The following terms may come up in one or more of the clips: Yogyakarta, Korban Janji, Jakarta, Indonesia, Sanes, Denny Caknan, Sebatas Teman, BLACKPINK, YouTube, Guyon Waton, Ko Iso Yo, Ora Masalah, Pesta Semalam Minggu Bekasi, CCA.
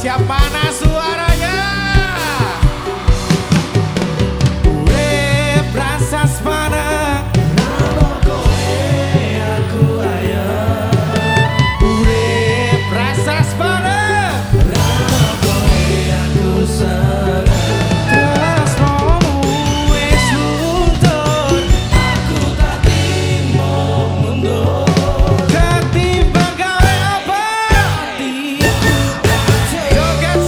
siap panas suaranya. Gue berasa sepanang, namun koe aku ayam. Gue berasa sepanang, namun koe aku senang. Terus mau es luntur, aku tak timbang mundur. Ketimbang gawe apa? Yo get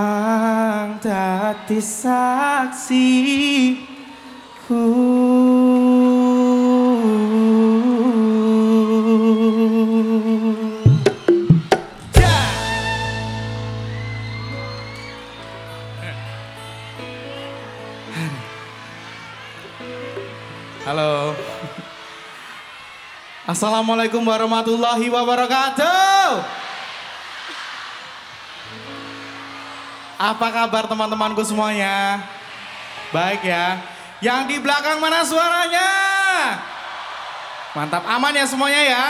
yang dadi saksiku. Yeah. Halo. Assalamualaikum warahmatullahi wabarakatuh. Apa kabar teman-temanku semuanya? Baik ya. Yang di belakang mana suaranya? Mantap, aman ya semuanya ya.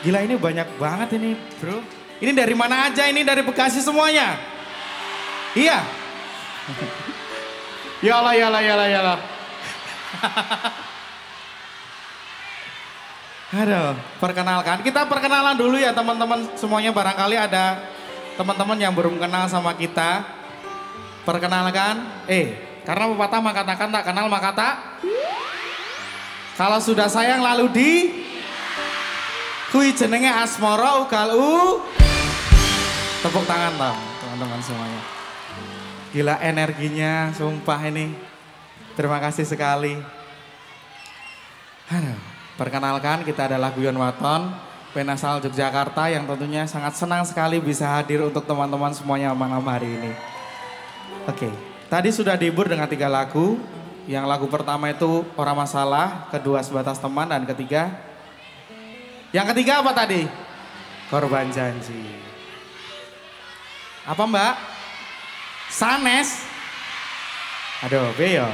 Gila ini banyak banget ini bro. Ini dari mana aja ini? Dari Bekasi semuanya? Iya? Yalah. Aduh, perkenalkan. Kita perkenalan dulu ya teman-teman semuanya, barangkali ada teman-teman yang belum kenal sama kita. Perkenalkan, karena pepatah mengatakan tak kenal maka tak. Kalau sudah sayang lalu di, kui jenenge asmoro ugal u. Tepuk tangan lah teman-teman semuanya. Gila energinya, sumpah ini. Terima kasih sekali. Perkenalkan, kita adalah Guyon Waton. Band asal Yogyakarta yang tentunya sangat senang sekali bisa hadir untuk teman-teman semuanya malam hari ini. Oke, tadi sudah dihibur dengan 3 lagu. Yang lagu pertama itu Ora Masalah, kedua Sebatas Teman, dan ketiga. Yang ketiga apa tadi? Korban Janji. Apa mbak? Sanes? Aduh, Beo.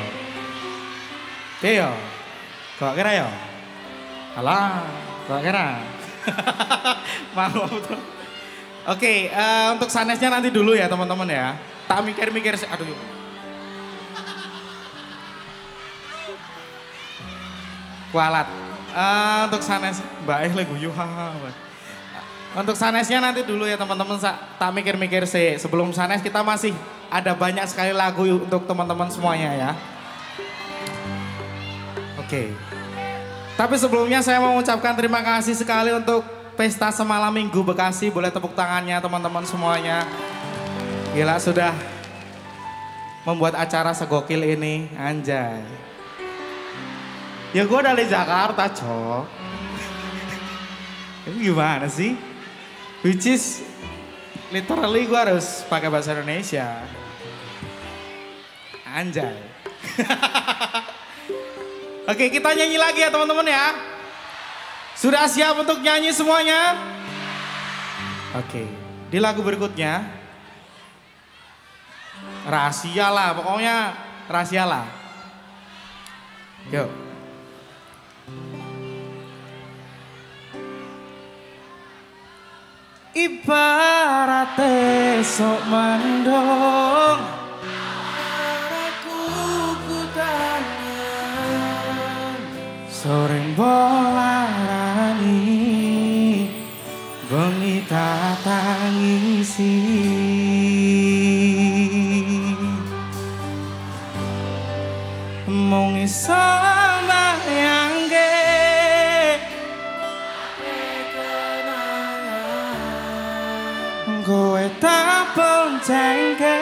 Kok kira yo? Alah, kok kira? Maaf tuh. Oke, untuk Sanesnya nanti dulu ya teman-teman ya. Tak mikir-mikir, aduh. Kualat. Untuk Sanes, mbak lagi guyuhan. Untuk Sanesnya nanti dulu ya teman-teman, tak mikir-mikir sih. Sebelum Sanes kita masih ada banyak sekali lagu untuk teman-teman semuanya ya. Oke. Tapi sebelumnya saya mau mengucapkan terima kasih sekali untuk Pesta Semalam Minggu Bekasi. Boleh tepuk tangannya teman-teman semuanya. Gila sudah membuat acara segokil ini, anjay. Ya gue dari Jakarta cok. Ini gimana sih? Which is literally gue harus pakai bahasa Indonesia. Anjay. Oke, kita nyanyi lagi ya teman-teman ya. Sudah siap untuk nyanyi semuanya? Oke, di lagu berikutnya. Rahasia lah, pokoknya rahasia lah. Yuk. Ibarat esok mendung. Soreng bolarani, bengi tak tangisi. Mung iso mbayangke, kowe tak boncengke,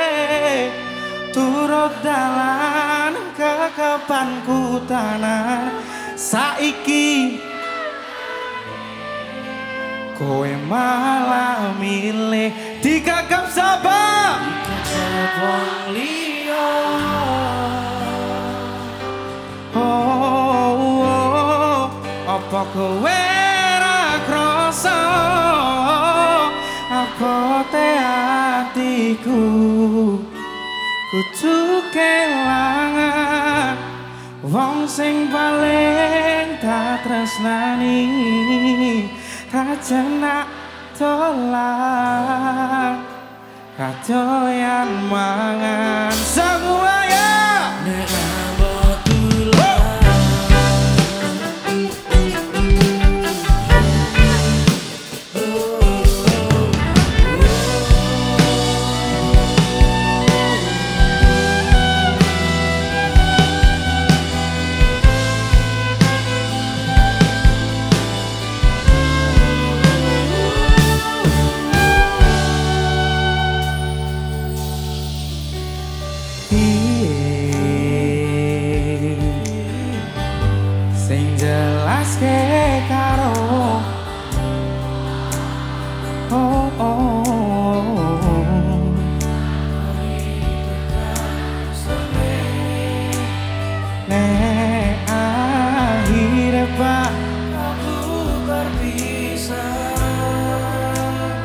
turut dalan kekepanku tanan. Saiki kowe malah milih dikagap sapa dikagap wong liya. Oh, apa kowe ra krasa apa te atiku kudu kelangan wong sing paling tak tresnani, tak jenak tolak, kadoyan mangan semua ya.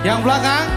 Yang belakang.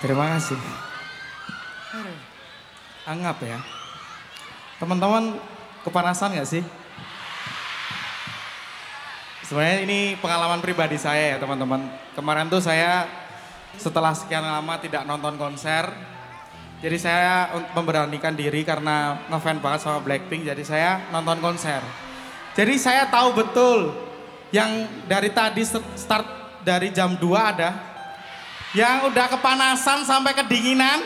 Terima kasih. Anggap ya. Teman-teman kepanasan gak sih? Sebenarnya ini pengalaman pribadi saya ya teman-teman. Kemarin tuh saya setelah sekian lama tidak nonton konser. Jadi saya memberanikan diri karena ngefan banget sama BLACKPINK. Jadi saya nonton konser. Jadi saya tahu betul yang dari tadi start dari jam 2 ada. Yang udah kepanasan sampai kedinginan,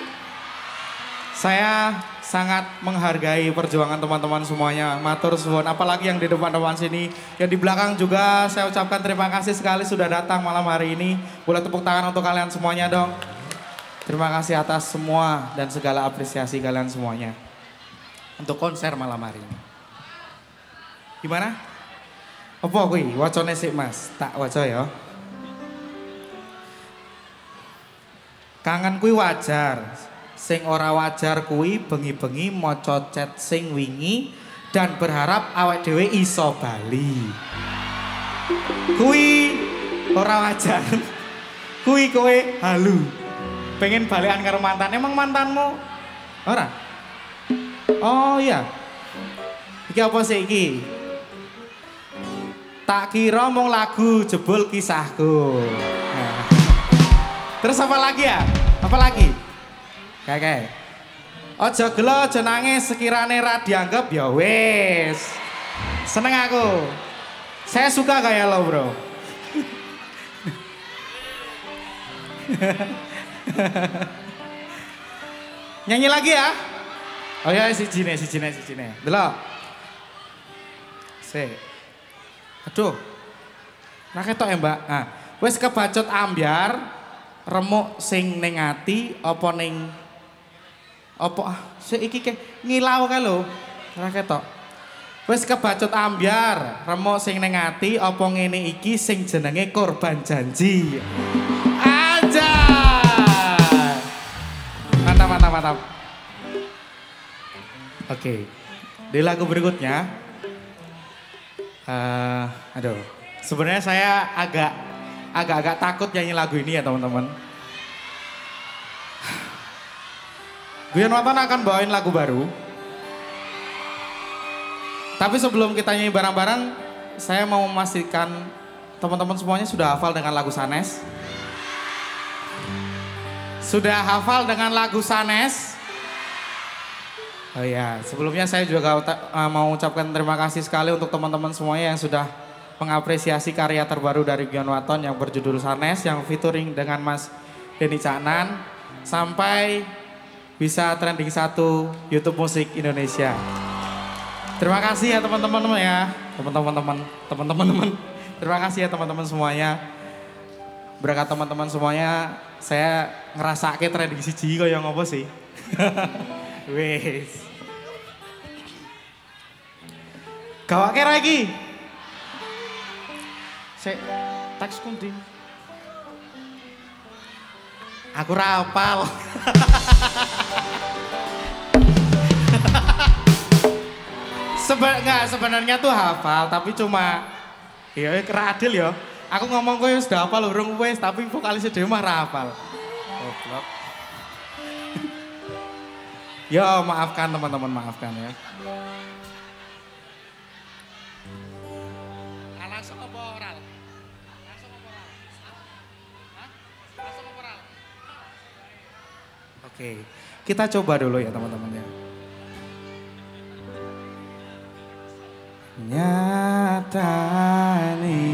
saya sangat menghargai perjuangan teman-teman semuanya. Matur suwun, apalagi yang di depan-depan sini, yang di belakang juga saya ucapkan terima kasih sekali sudah datang malam hari ini. Boleh tepuk tangan untuk kalian semuanya dong. Terima kasih atas semua dan segala apresiasi kalian semuanya untuk konser malam hari ini. Gimana? Apa kuwi wacane sik Mas? Tak waca ya. Kangen kuwi wajar. Sing ora wajar kuwi bengi-bengi maca chat sing wingi dan berharap awake dhewe iso bali. Kuwi ora wajar. Kuwi kowe halu. Pengen balikan karo mantan. Emang mantanmu? Ora. Oh iya. Iki apa sih iki? Tak kira mung lagu jebul kisahku. Nah. Terus apa lagi ya? Apa lagi? Kakek, ojo gelo, ojo nangis, sekirane ra dianggap ya wes. Seneng aku, saya suka kayak lo bro. Nyanyi lagi ya? Oh ya, si Cine. Delok. Se. Aduh, nak ketok ya mbak. Nah, wes kebacot ambyar, remuk sing ning ati, apa ning opo seiki ke ngilau kae lho ora ketok wis kebacut ambyar remuk sing ning ati apa ngene iki sing jenenge korban janji aja mantap oke di lagu berikutnya aduh sebenarnya saya agak takut nyanyi lagu ini ya teman-teman. Guyon Waton akan bawain lagu baru. Tapi sebelum kita nyanyi bareng-bareng, saya mau memastikan teman-teman semuanya sudah hafal dengan lagu Sanes. Sudah hafal dengan lagu Sanes? Oh iya, sebelumnya saya juga mau ucapkan terima kasih sekali untuk teman-teman semuanya yang sudah mengapresiasi karya terbaru dari Guyon Waton yang berjudul Sanes, yang featuring dengan Mas Denny Caknan, sampai bisa trending 1 YouTube Musik Indonesia. Terima kasih ya teman-teman ya. Teman-teman. Terima kasih ya teman-teman semuanya. Berkat teman-teman semuanya saya ngerasake trending siji koyo ngopo sih. Wes. Gawake ra iki. Sik teks kundi. Aku rapal. Sebenarnya tuh hafal tapi cuma ya keradil ya. Aku ngomong kowe wis hafal urung wis tapi vokalisnya dhewe mah ra hafal. Goblok. Ya maafkan teman-teman, maafkan ya. Langsung apa ora? Oke, kita coba dulu ya teman-teman ya. Nyatane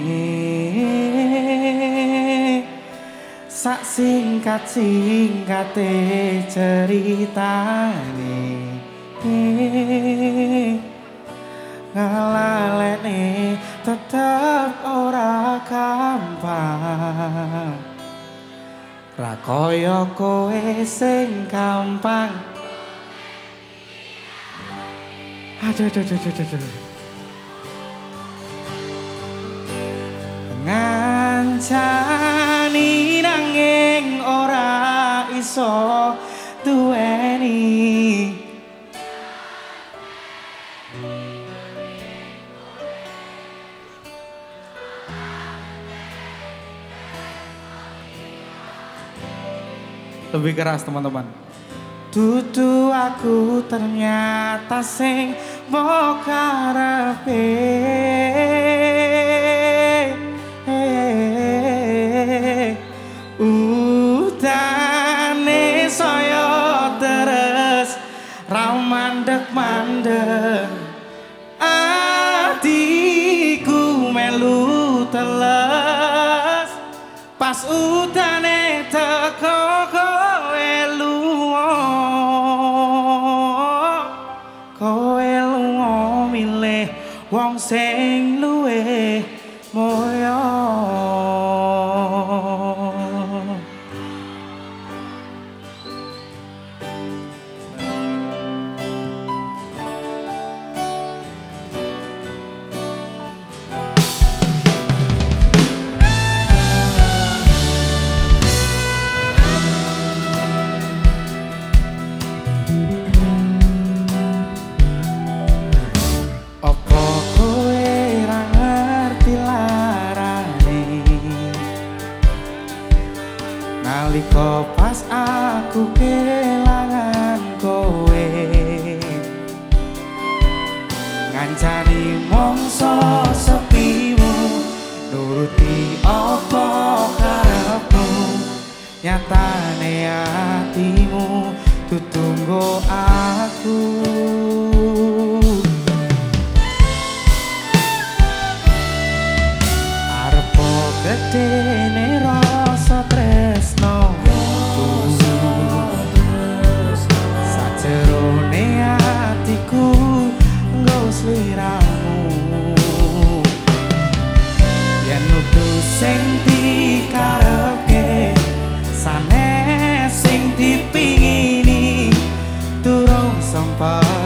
sak singkat-singkate ceritane ngalalene tetep ora gampang. Ra kaya kowe sing gampang. Aduh. Ngancani nanging ora iso duweni. Lebih keras teman-teman. Dudu aku ternyata sing mbok karepe. Utane saya terus ra mandeg-mandeg. Atiku melu teles pas utane teko kowe luwih. wong sing luwih mulya. Nalika pas aku kelangan kowe, ngancani mongso sepimu, nuruti apa karepmu, nyatane hatimu tutunggo aku. Arepo gedene rasa sing dikarepke, sanes sing dipingini, durung sempat.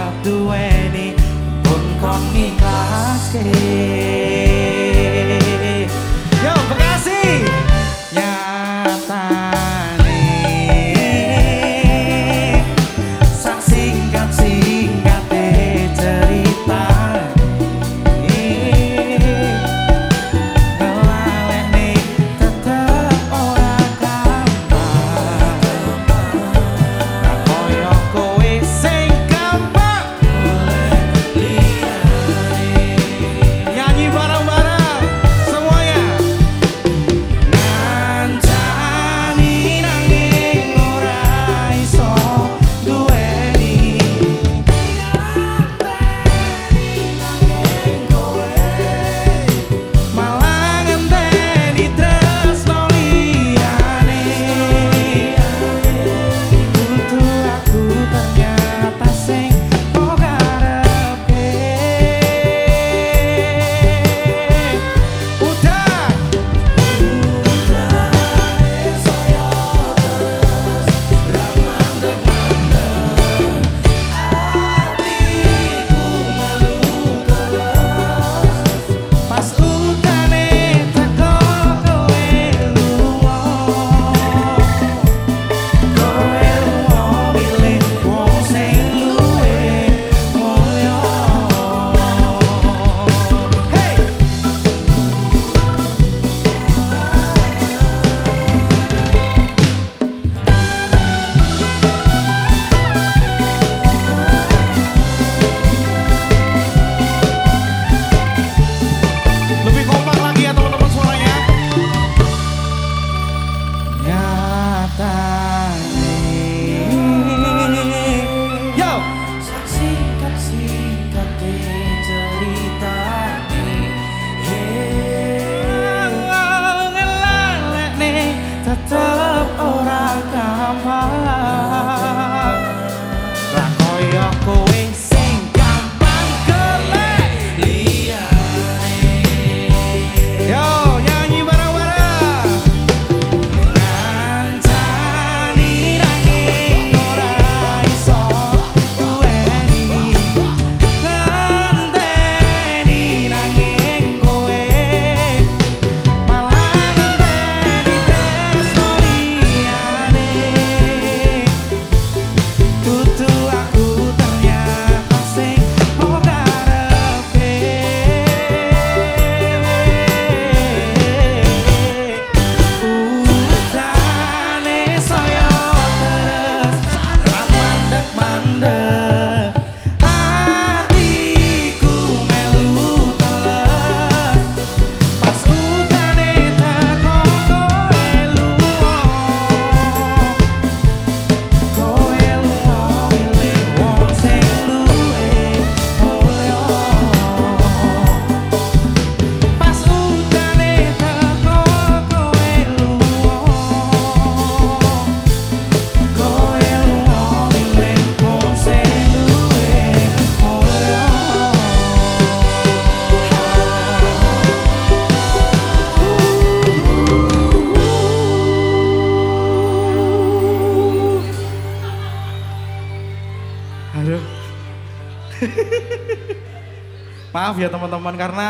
Maaf ya teman-teman, karena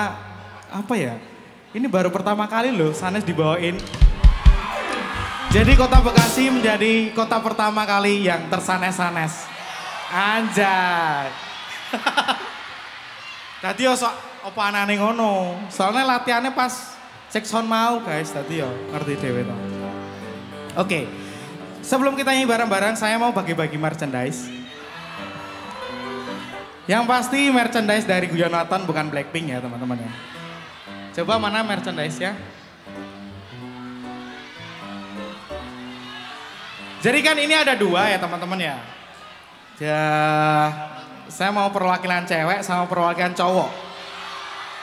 apa ya, ini baru pertama kali loh Sanes dibawain. Jadi kota Bekasi menjadi kota pertama kali yang tersanes-sanes. Anjay. Tadi yo sok apa anane ngono, soalnya latihannya pas sekson mau guys, tadi yo ngerti dewe to. Oke, sebelum kita nyanyi bareng-bareng saya mau bagi-bagi merchandise. Yang pasti merchandise dari Guyon Waton bukan BLACKPINK ya teman-teman ya. Coba mana merchandise ya. Jadi kan ini ada dua ya teman-teman ya. Ya, saya mau perwakilan cewek sama perwakilan cowok.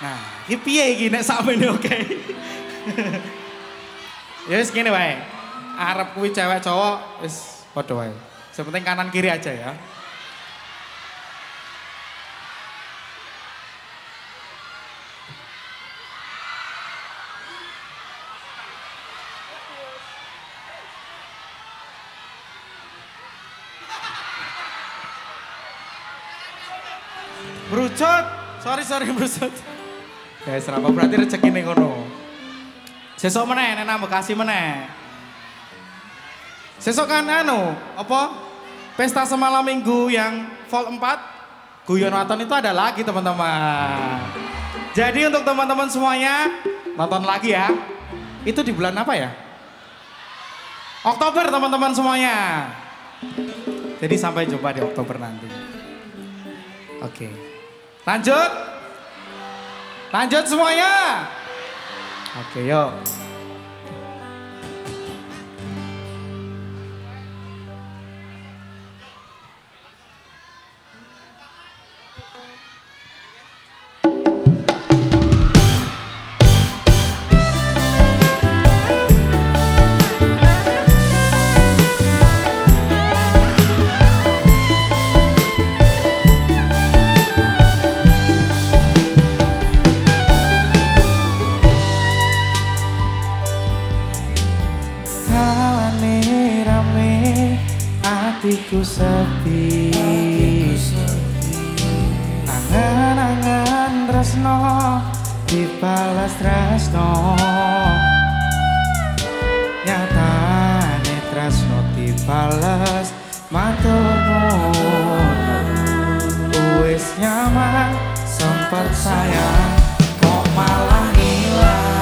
Nah, ini piye iki nek sakmene oke. Ya wis ngene wae. Arep kuwi cewek cowok wis padha wae. Sing penting kanan kiri aja ya. Brucut, sorry brucut. Guys, kenapa berarti rezeki nih kono. Sesok meneh, nena Bekasi meneh. Sesok kan anu, apa? Pesta Semalam Minggu yang Vol 4, Guyon Waton itu ada lagi teman-teman. Jadi untuk teman-teman semuanya, nonton lagi ya. Itu di bulan apa ya? Oktober teman-teman semuanya. Jadi sampai jumpa di Oktober nanti. Oke. Lanjut semuanya. Oke, yuk. Hatiku sepi, angan-angan tresno dibalas tresno, nyatane tresno dibalas matumu, wis nyaman sempat sayang kok malah hilang.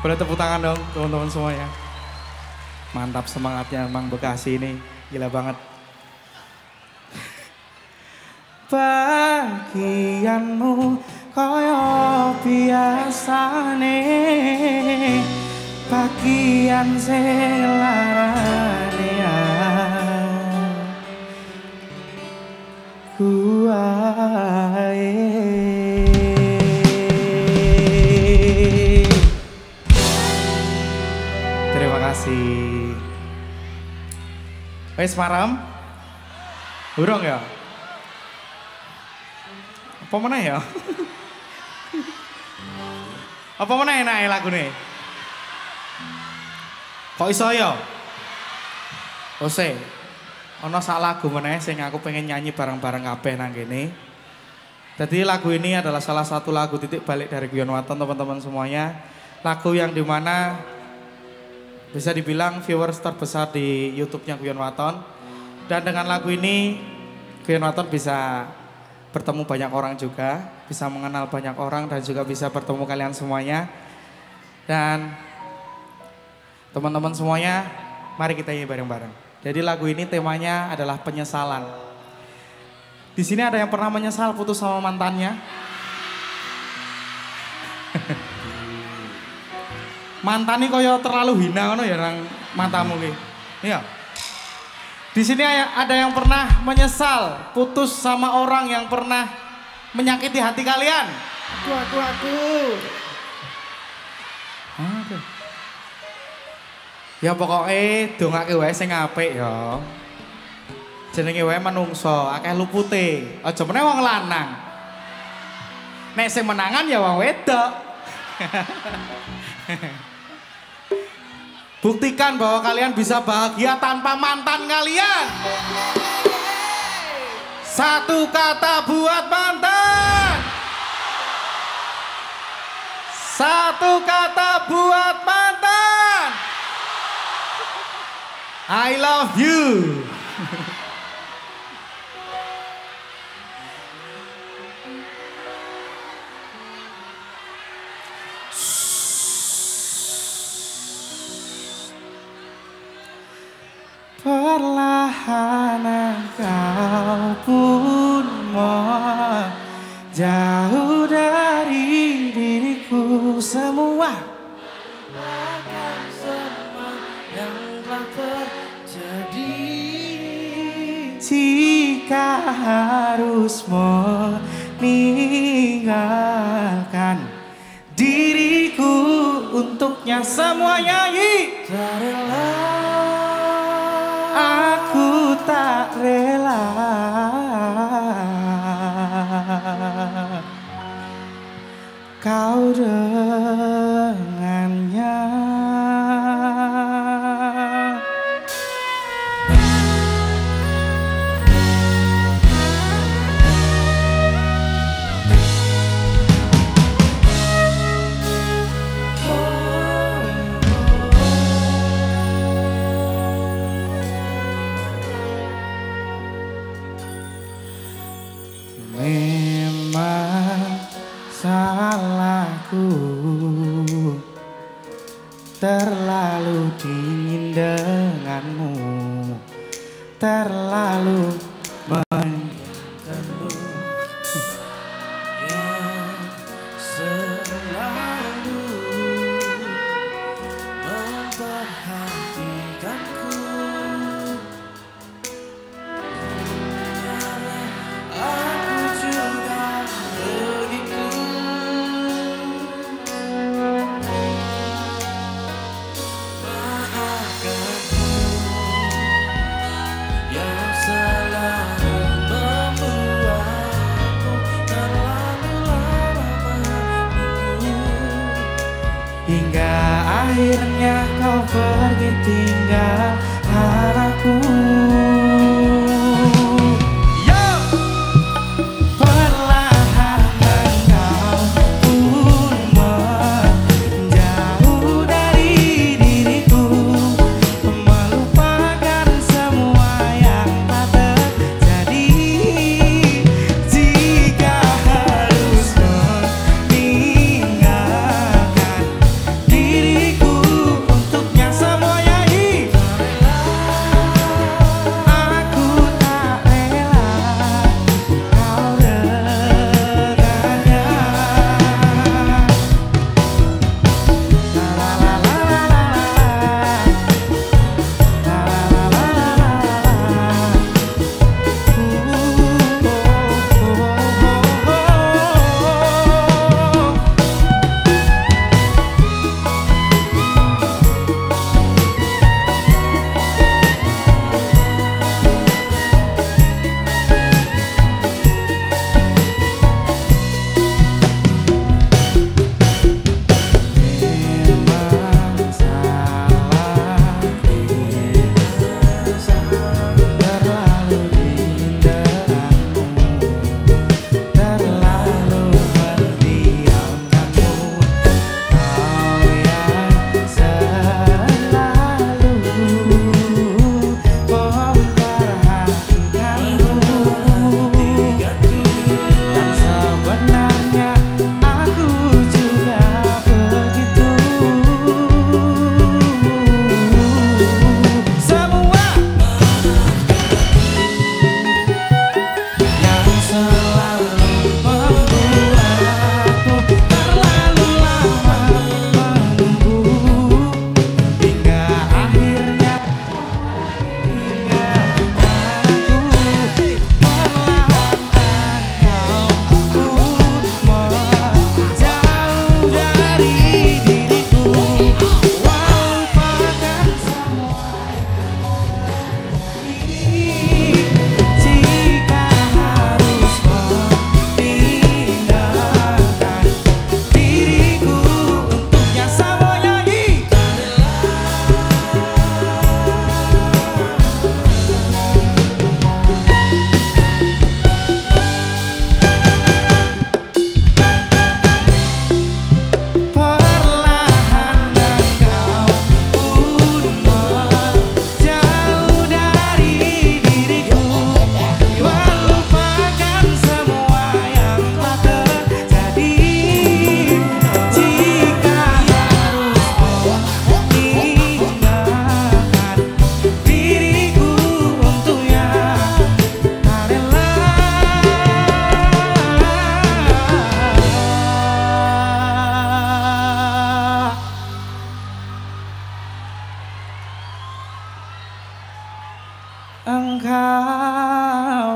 Boleh tepuk tangan dong teman-teman semuanya. Mantap semangatnya Mang Bekasi ini, gila banget. Bagianmu koyo biasane, bagian selarane aku ae. Kasih. Wes maram? Burung ya? Apa meneh ya? Apa meneh enake lagune? Ko Iso Yo. Ose. Ana sak lagu meneh sing aku pengen nyanyi bareng-bareng kabeh nang kene. Jadi lagu ini adalah salah satu lagu titik balik dari Guyon Waton teman-teman semuanya. Lagu yang dimana bisa dibilang viewers terbesar di YouTube-nya Guyon Waton. Dan dengan lagu ini Guyon Waton bisa bertemu banyak orang juga, bisa mengenal banyak orang dan juga bisa bertemu kalian semuanya. Dan teman-teman semuanya, mari kita nyanyi bareng-bareng. Jadi lagu ini temanya adalah penyesalan. Di sini ada yang pernah menyesal putus sama mantannya? Mantani koyo terlalu hina ngono ya nang matamu ki. Iya. Di sini ada yang pernah menyesal putus sama orang yang pernah menyakiti hati kalian? Aku. Aduh. Ya pokoknya dongake wae sing apik ya. Jenenge wae manungsa, akeh lupute. Aja meneh wong lanang. Nek sing menangan ya wong wedok. Buktikan bahwa kalian bisa bahagia tanpa mantan kalian. Satu kata buat mantan. Satu kata buat mantan. I love you. Perlahan engkau pun jauh dari diriku semua. Bahkan semua yang telah terjadi. Jika harus meninggalkan diriku untuknya semuanya, terela. Aku tak rela. Kau dengannya. Terlalu dingin denganmu, terlalu menyentuhmu yang selalu memperhatikanku. Aku juga begitu. Akhirnya kau pergi tinggal harapku. Diri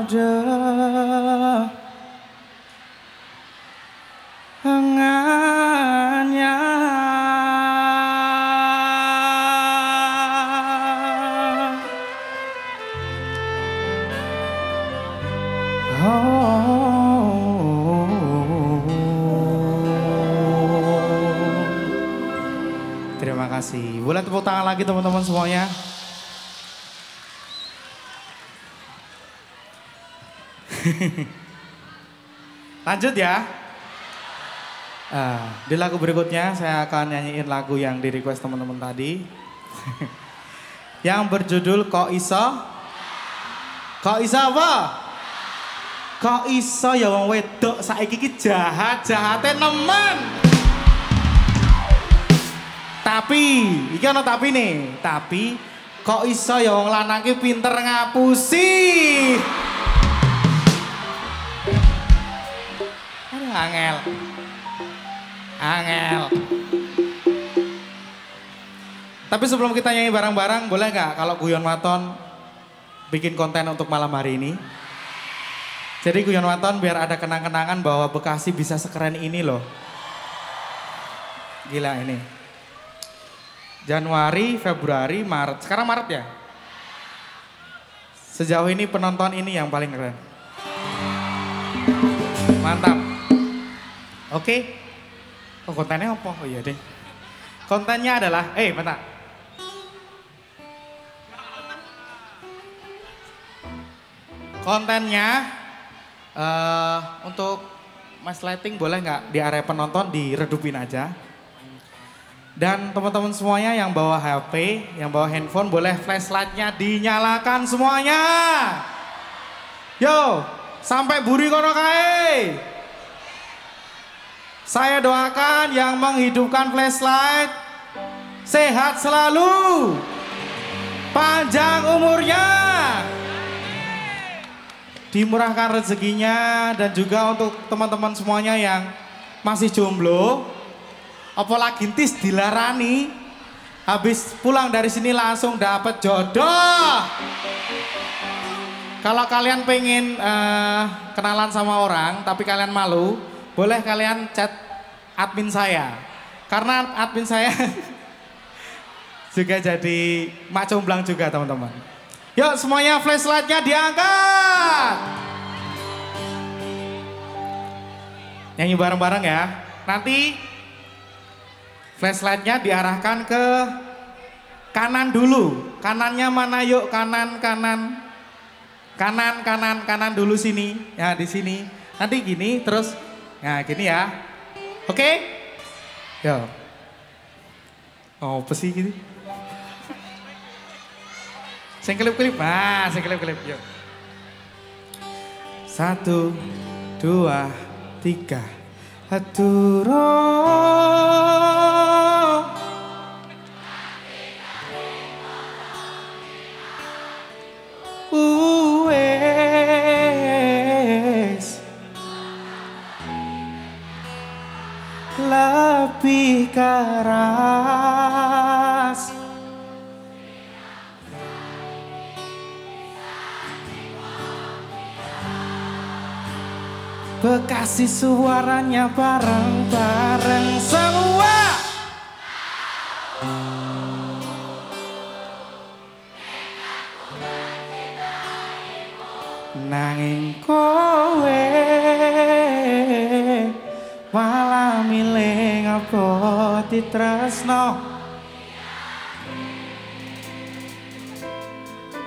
ada hanya Terima kasih. Boleh tepuk tangan lagi teman-teman semuanya. Lanjut ya. Di lagu berikutnya saya akan nyanyiin lagu yang di request teman-teman tadi. Yang berjudul Ko Iso. Ko Iso apa? Ko Iso ya wong wedok saiki iki jahat-jahate nemen. Tapi, iki ana tapi nih. Tapi Ko Iso ya wong lanang iki pinter ngapusi. Angel, angel. Tapi sebelum kita nyanyi bareng-bareng, boleh nggak kalau Guyon Waton bikin konten untuk malam hari ini? Jadi Guyon Waton biar ada kenang-kenangan bahwa Bekasi bisa sekeren ini loh. Gila ini. Januari, Februari, Maret. Sekarang Maret ya? Sejauh ini penonton ini yang paling keren. Mantap. Oke, okay. Oh, kontennya apa? Oh iya deh. Kontennya adalah, bentar. Kontennya untuk mas lighting boleh nggak di area penonton diredupin aja. Dan teman-teman semuanya yang bawa HP, yang bawa handphone boleh flashlightnya dinyalakan semuanya. Yo, sampai buri kono kae. Saya doakan yang menghidupkan flashlight sehat selalu, panjang umurnya, dimurahkan rezekinya, dan juga untuk teman-teman semuanya yang masih jomblo, apalagi tis dilarani, habis pulang dari sini langsung dapat jodoh. Kalau kalian pengen kenalan sama orang tapi kalian malu, boleh kalian chat admin saya. Karena admin saya juga jadi mak comblang juga teman-teman. Yuk semuanya flashlightnya diangkat. Nyanyi bareng-bareng ya. Nanti flashlightnya diarahkan ke kanan dulu. Kanannya mana yuk? Kanan, kanan. Kanan, kanan, kanan dulu sini. Ya di sini. Nanti gini terus. Nah gini ya, oke? Okay? Yo, oh apa sih gini? Sing kelip-kelip, yo. 1, 2, 3, haturo. Lebih keras Bekasi suaranya bareng-bareng semua. Nanging kowe malah milih ngapoti tresno.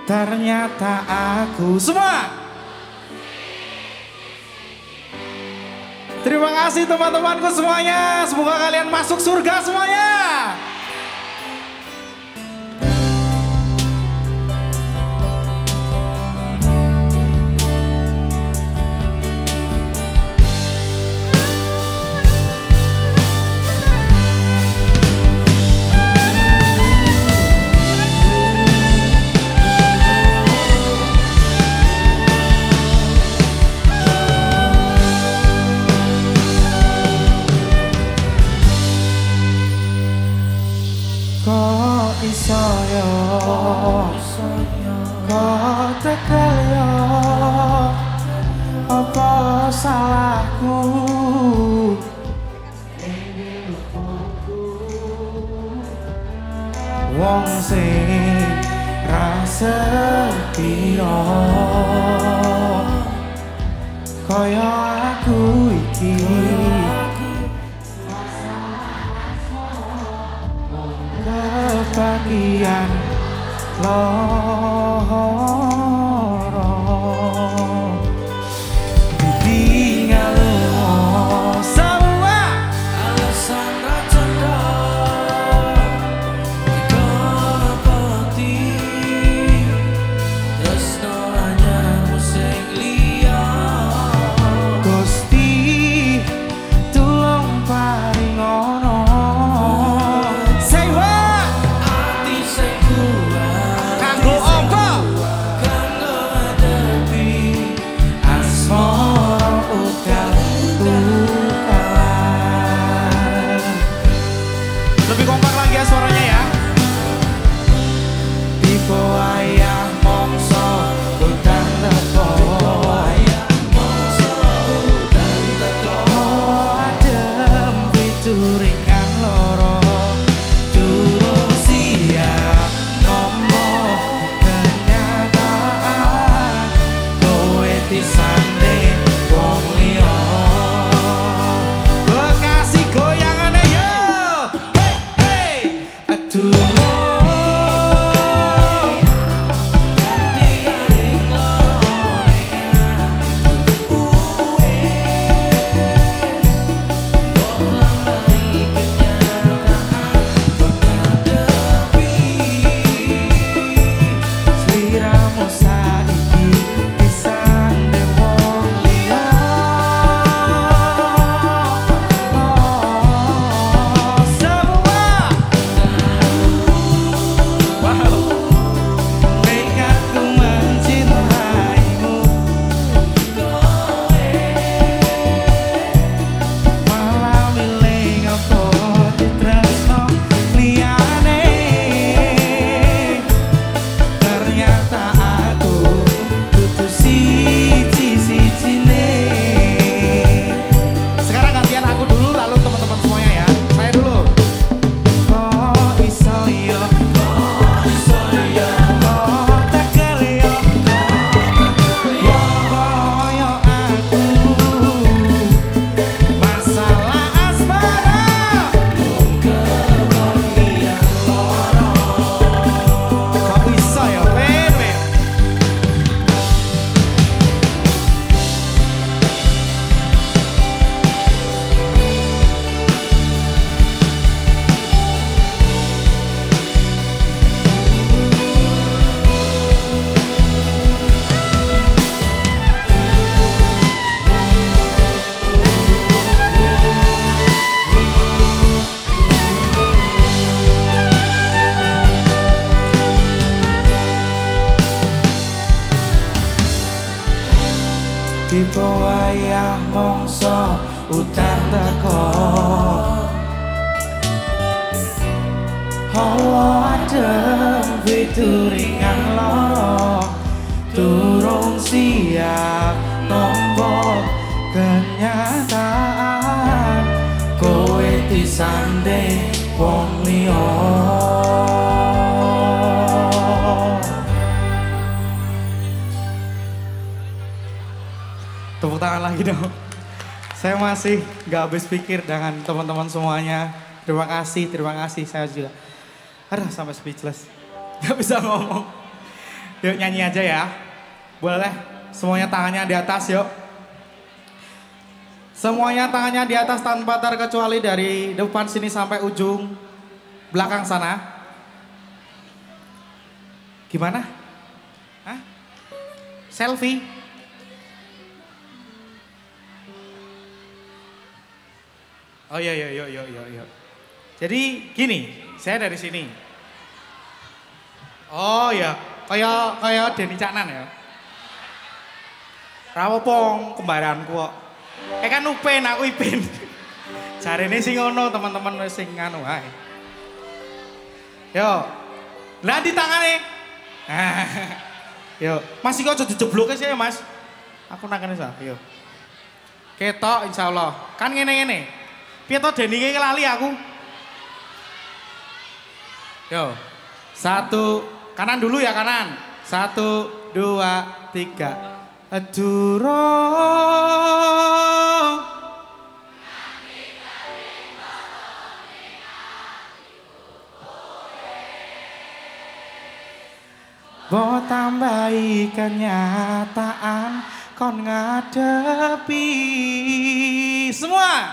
Ternyata aku semua. Terima kasih teman-temanku semuanya. Semoga kalian masuk surga semuanya. wong sing rasepiro kaya aku iki kebagian loro ditinggal semua alasan racunda dikono pati tresno anyar musik liya Gusti tulung paringono sewa ati sing kuat kanggo apa kanggo ngadepi asmara ugal-ugalan. Lebih kompak lagi ya suaranya ya. Tipe wayah mongso udan teko adem pituring kang loro durung siap nomo kenyataan kowe disande wong liya Bekasi goyangane yo hey hey aduh sliramu saiki disande wong liya semua wow Nekatku mencintaimu malah milih apa ditresno liyane ternyata aku kudu siji-sijine. Sekarang gantian aku dulu lalu teman-teman semuanya ya. Saya dulu. Ko iso yo, ko tekel yo, wong koyo aku masalah asmara Ko iso yo, weh. Tipe wayah mongso udan teko hawa adem pituringan loro durung siap nampa kenyataan kowe disande wong liya Tepuk tangan lagi dong. Saya masih gak habis pikir dengan teman-teman semuanya. Terima kasih saya juga. Aduh sampai speechless. Gak bisa ngomong. Yuk nyanyi aja ya. Boleh semuanya tangannya di atas yuk. Semuanya tangannya di atas tanpa terkecuali dari depan sini sampai ujung belakang sana. Gimana? Hah? Selfie? Oh iya, iya. Jadi gini, saya dari sini. Oh iya, kayak Denny Caknan ya. Rawopong kembaranku kok. Kan Upen, aku Ipin. Jarene sing ngono teman-teman sing anu ae. Yo. Lah di tangane. Yo, Mas iki aja dijebloke sih Mas. Aku nangkene sa, yo. Ketok insyaallah. Kan ngene-ngene. Piye to Denny iki lali aku. Yo. Satu, kanan dulu ya kanan. Satu, dua, tiga. Durung nganti kering botone atiku tulis mbok tambahi kenyataan kon ngadepi semua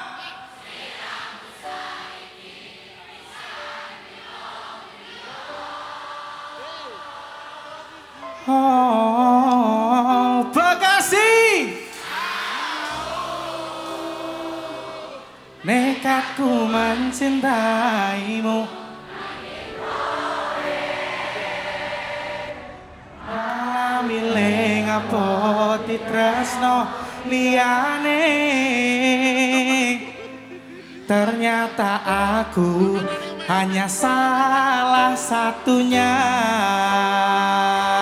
siramu saiki pisan dilong Nekatku mencintaimu malam miling apoti tresno liane ternyata aku hanya salah satunya.